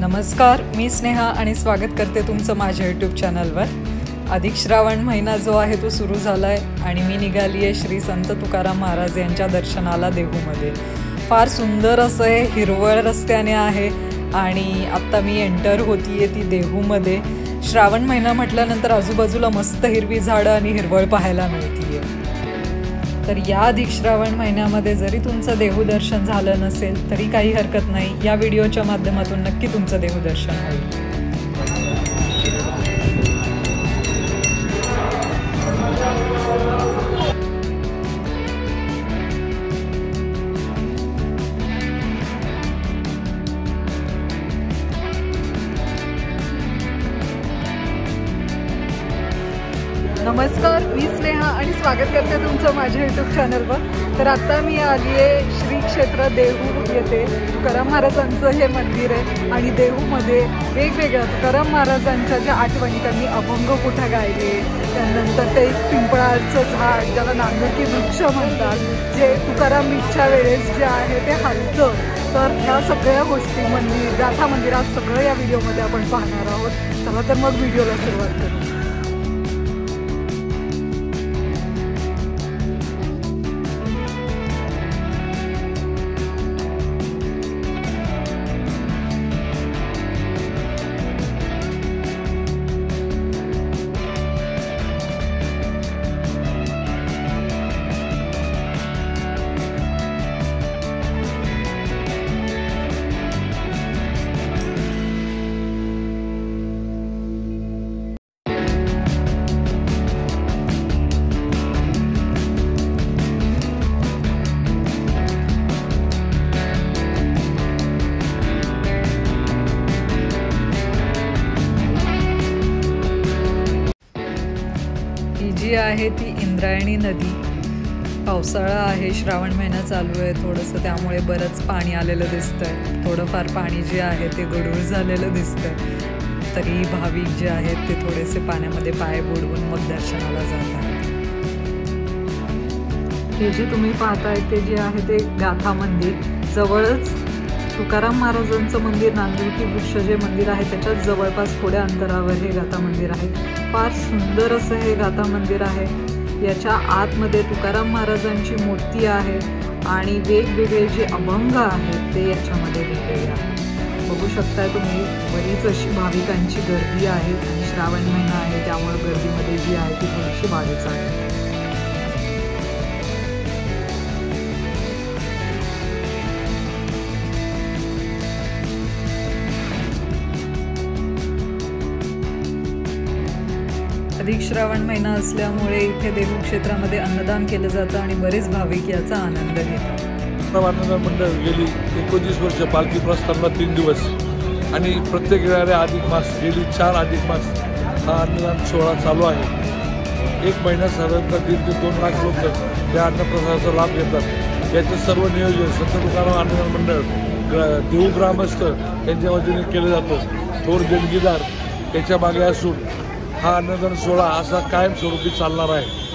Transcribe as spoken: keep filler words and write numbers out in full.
नमस्कार, मी स्नेहा आणि स्वागत करते तुमचं माझ्या यूट्यूब चॅनलवर। अधिक श्रावण महिना जो आहे तो सुरू झाला आहे आणि मी निघाली आहे श्री संत तुकाराम महाराज यांच्या दर्शनाला देहूमध्ये। फार सुंदर असं हे हिरवळ रस्त्याने आहे आणि आत्ता मी एंटर होती आहे ती देहूमध्ये। श्रावण महिना म्हटल्यानंतर आजूबाजूला मस्त हिरवी झाडं आणि हिरवळ पाहायला मिळते आहे। तर या अधिक श्रावण महिन्यामध्ये जरी तुमचं देहूदर्शन झालं नसेल तरी काही हरकत नाही, या व्हिडिओच्या माध्यमातून नक्की तुमचं देहूदर्शन होईल। नमस्कार, मी स्नेहा आणि स्वागत करते तुमचं माझ्या यूट्यूब चॅनलवर। तर आत्ता मी आली आहे श्री क्षेत्र देहू येथे। तुकाराम महाराजांचं हे मंदिर आहे आणि देहूमध्ये वेगवेगळ्या तुकाराम महाराजांच्या ज्या आठवणी, त्यांनी अभंग कुठं गायले, त्यानंतर ते एक पिंपळाचं झाड ज्याला नांगरकी वृक्ष म्हणतात, जे तुकाराम मीठच्या वेळेस जे आहे ते हलतं, तर ह्या सगळ्या गोष्टी मंदिर गाथा मंदिरात सगळं या व्हिडिओमध्ये आपण पाहणार आहोत। चला तर मग व्हिडिओला सुरुवात करू। जी आहे ती इंद्रायणी नदी। पावसाळा आहे, श्रावण महिना चालू आहे, थोडंसं त्यामुळे बरंच पाणी आलेलं दिसतंय। थोडंफार पाणी जे आहे ते गढूळ झालेलं दिसतंय, तरी भाविक जे आहेत ते थोडेसे पाण्यामध्ये पाय बुडवून मग दर्शनाला जातात। हे जे तुम्ही पाहताय ते जे आहे ते गाथा मंदिर। जवळच तुकाराम महाराजांचं मंदिर, नांदुरकी वृक्ष जे मंदिर आहे त्याच्या जवळपास थोड्या अंतरावर हे गाथा मंदिर आहे। फार सुंदर असं हे गाथा मंदिर आहे। याच्या आतमध्ये तुकाराम महाराजांची मूर्ती आहे आणि वेगवेगळे जे अभंग आहेत ते याच्यामध्ये लिहिलेले आहेत। बघू शकताय तुम्ही, बरीच अशी भाविकांची गर्दी आहे आणि श्रावण महिना आहे त्यामुळे गर्दीमध्ये जी आहे ती थोडीशी वाढच आहे। अधिक श्रावण महिना असल्यामुळे इथे देहू क्षेत्रामध्ये अन्नदान केलं जातं आणि बरेच भाविक याचा आनंद घेतात। वारकरी मंडळ गेली एकोणतीस वर्ष पालखी प्रस्थानला तीन दिवस आणि प्रत्येक येणाऱ्या अधिक मास गेली चार अधिक मास हा अन्नदान सोहळा चालू आहे। एक महिना साधारणतः दीड ते दोन लाख लोक त्या अन्नप्रसादाचा लाभ घेतात। याचं सर्व नियोजन संत तुकाराम अन्नदान मंडळ देहू ग्रामस्थ यांच्या वतीने केलं जातं। थोर देणगीदार त्याच्या मागे असून हा अन्नदान सोहळा असा कायमस्वरूपी चालणार आहे।